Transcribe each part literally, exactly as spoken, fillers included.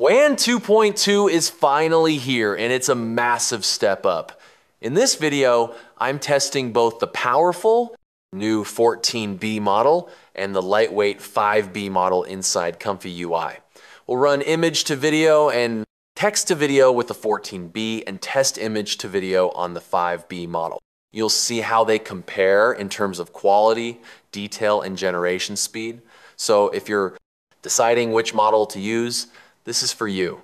W A N two point two is finally here, and it's a massive step up. In this video, I'm testing both the powerful new fourteen B model and the lightweight five B model inside ComfyUI. We'll run image to video and text to video with the fourteen B and test image to video on the five B model. You'll see how they compare in terms of quality, detail, and generation speed. So if you're deciding which model to use, this is for you.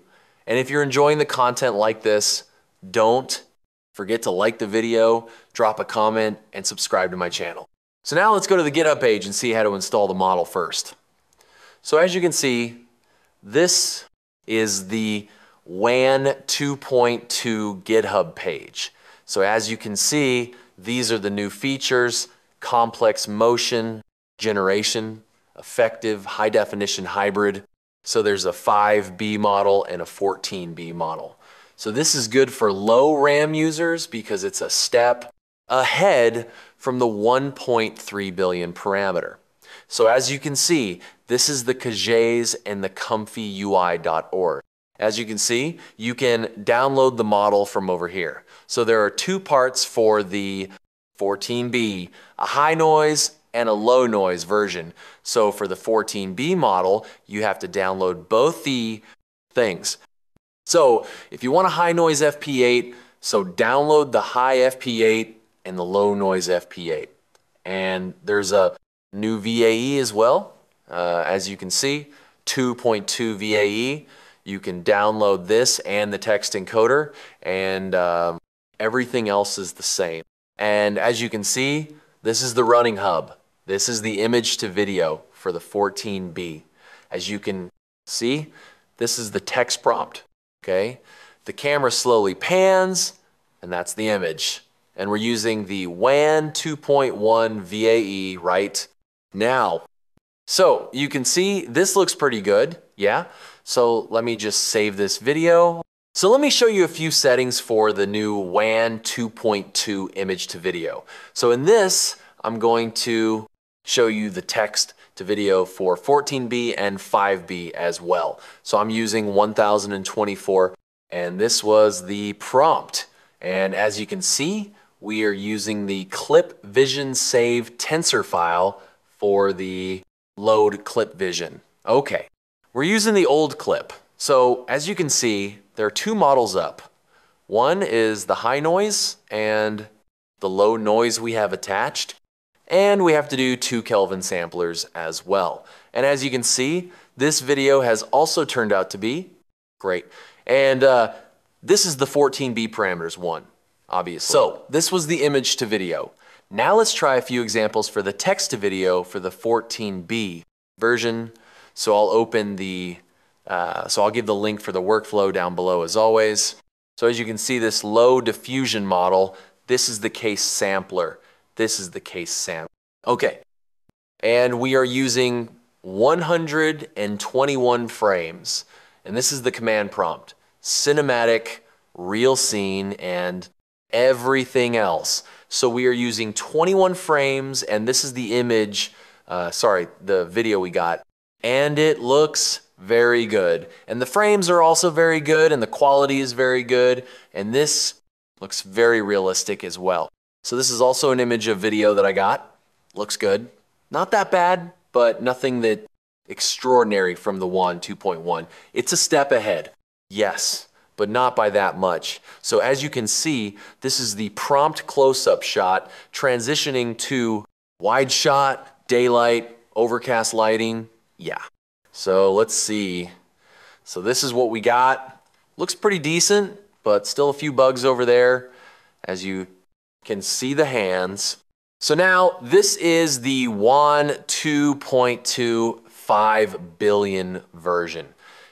And if you're enjoying the content like this, don't forget to like the video, drop a comment, and subscribe to my channel. So now let's go to the GitHub page and see how to install the model first. So as you can see, this is the W A N two point two GitHub page. So as you can see, these are the new features: complex motion, generation, effective, high definition hybrid. So there's a five B model and a fourteen B model. So this is good for low RAM users because it's a step ahead from the one point three billion parameter. So as you can see, this is the Kijai's and the ComfyUI dot org. As you can see, you can download the model from over here. So there are two parts for the fourteen B, a high noise and a low noise version. So for the fourteen B model, you have to download both the things. So if you want a high noise F P eight, so download the high F P eight and the low noise F P eight. And there's a new V A E as well. Uh, as you can see, two point two V A E. You can download this and the text encoder, and um, everything else is the same. And as you can see, this is the running hub. This is the image to video for the fourteen B. As you can see, this is the text prompt, okay? The camera slowly pans, and that's the image. And we're using the W A N two point one V A E right now. So you can see this looks pretty good, yeah? So let me just save this video. So let me show you a few settings for the new W A N two point two image to video. So in this, I'm going to show you the text to video for fourteen B and five B as well. So I'm using one thousand twenty-four, and this was the prompt. And as you can see, we are using the clip vision save tensor file for the load clip vision. Okay. We're using the old clip. So as you can see, there are two models up. One is the high noise and the low noise we have attached. And we have to do two Kelvin samplers as well. And as you can see, this video has also turned out to be great. And uh, this is the fourteen B parameters one, obviously. So this was the image to video. Now let's try a few examples for the text to video for the fourteen B version. So I'll open the, uh, so I'll give the link for the workflow down below as always. So as you can see, this low diffusion model, this is the case sampler. This is the case sampler. Okay. And we are using one hundred twenty-one frames. And this is the command prompt: cinematic, real scene, and everything else. So we are using twenty-one frames, and this is the image, uh, sorry, the video we got. And it looks very good. And the frames are also very good, and the quality is very good. And this looks very realistic as well. So this is also an image of video that I got. Looks good. Not that bad, but nothing that extraordinary from the W A N two point one. It's a step ahead, yes, but not by that much. So as you can see, this is the prompt close-up shot transitioning to wide shot, daylight, overcast lighting. Yeah. So let's see. So this is what we got. Looks pretty decent, but still a few bugs over there, as you can see the hands. So now this is the W A N two point two five billion version.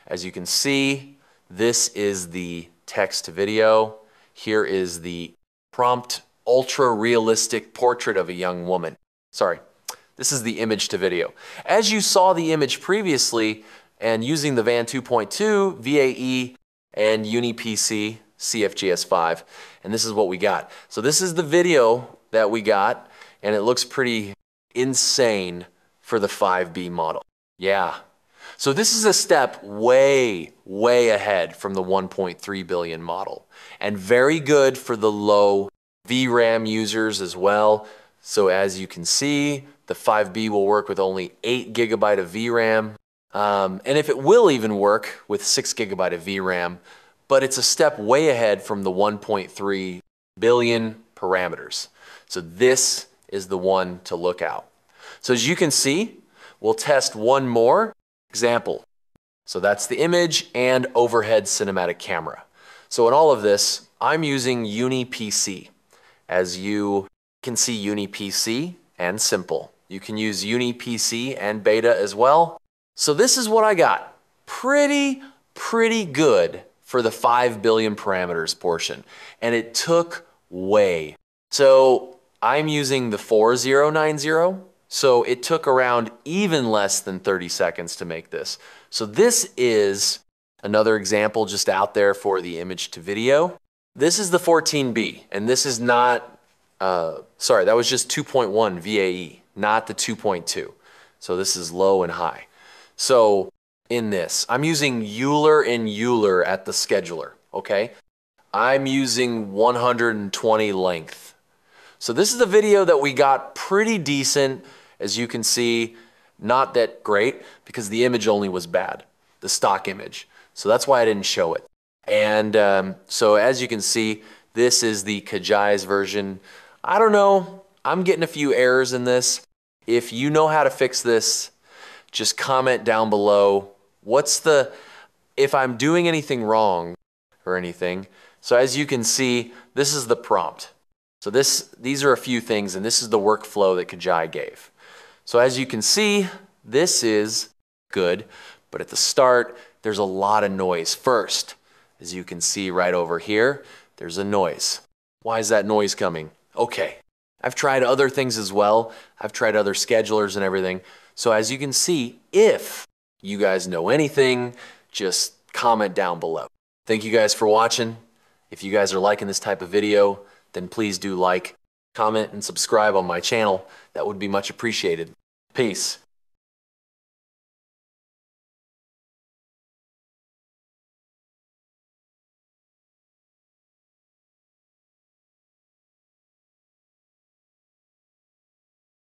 As you can see, this is the text to video. Here is the prompt ultra realistic portrait of a young woman. Sorry. This is the image to video. As you saw the image previously, and using the W A N two point two, V A E, and UniPC, C F G S five, and this is what we got. So this is the video that we got, and it looks pretty insane for the five B model. Yeah. So this is a step way, way ahead from the one point three billion model, and very good for the low V RAM users as well. So as you can see, the five B will work with only eight gigabyte of V RAM. Um, and if it will even work with six gigabyte of V RAM, but it's a step way ahead from the one point three billion parameters. So this is the one to look out. So as you can see, we'll test one more example. So that's the image and overhead cinematic camera. So in all of this, I'm using UniPC. As you can see, UniPC and Simple. You can use UniPC and Beta as well. So this is what I got. Pretty, pretty good for the five billion parameters portion. And it took way. So I'm using the forty ninety. So it took around even less than thirty seconds to make this. So this is another example just out there for the image to video. This is the fourteen B, and this is not, uh, sorry, that was just two point one V A E, not the two point two. So this is low and high. So in this, I'm using Euler and Euler at the scheduler, okay? I'm using one hundred twenty length. So this is the video that we got pretty decent. As you can see, not that great because the image only was bad, the stock image. So that's why I didn't show it. And um, so as you can see, this is the Kijai's version. I don't know, I'm getting a few errors in this. If you know how to fix this, just comment down below. What's the, if I'm doing anything wrong or anything. So as you can see, this is the prompt. So this, these are a few things, and this is the workflow that Kijai gave. So as you can see, this is good, but at the start, there's a lot of noise first. As you can see right over here, there's a noise. Why is that noise coming? Okay, I've tried other things as well. I've tried other schedulers and everything. So as you can see, if you guys know anything, just comment down below. Thank you guys for watching. If you guys are liking this type of video, then please do like, comment, and subscribe on my channel. That would be much appreciated. Peace.